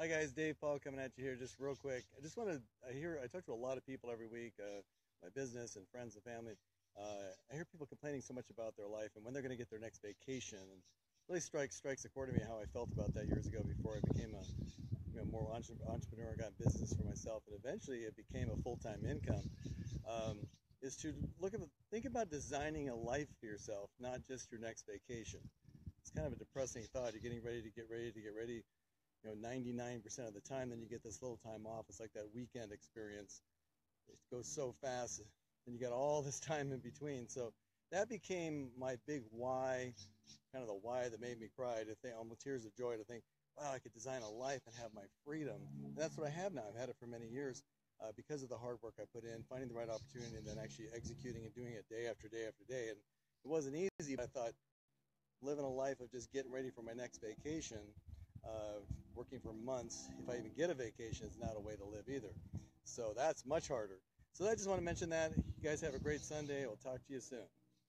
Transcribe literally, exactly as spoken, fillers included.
Hi guys, Dave Paul coming at you here just real quick. I just want to, I hear, I talk to a lot of people every week, uh, my business and friends and family. Uh, I hear people complaining so much about their life and when they're going to get their next vacation. And really strikes strikes a chord to me how I felt about that years ago before I became a you know, more entre entrepreneur, got business for myself, and eventually it became a full-time income. Um, is to look at, think about designing a life for yourself, not just your next vacation. It's kind of a depressing thought. You're getting ready to get ready to get ready. You know, ninety-nine percent of the time, then you get this little time off. It's like that weekend experience. It goes so fast, and you got all this time in between. So that became my big why, kind of the why that made me cry, to think, almost tears of joy, to think, wow, I could design a life and have my freedom. And that's what I have now. I've had it for many years uh, because of the hard work I put in, finding the right opportunity, and then actually executing and doing it day after day after day. And it wasn't easy, but I thought, living a life of just getting ready for my next vacation, Uh, working for months, if I even get a vacation, is not a way to live either. So that's much harder. So I just want to mention that. You guys have a great Sunday. I'll talk to you soon.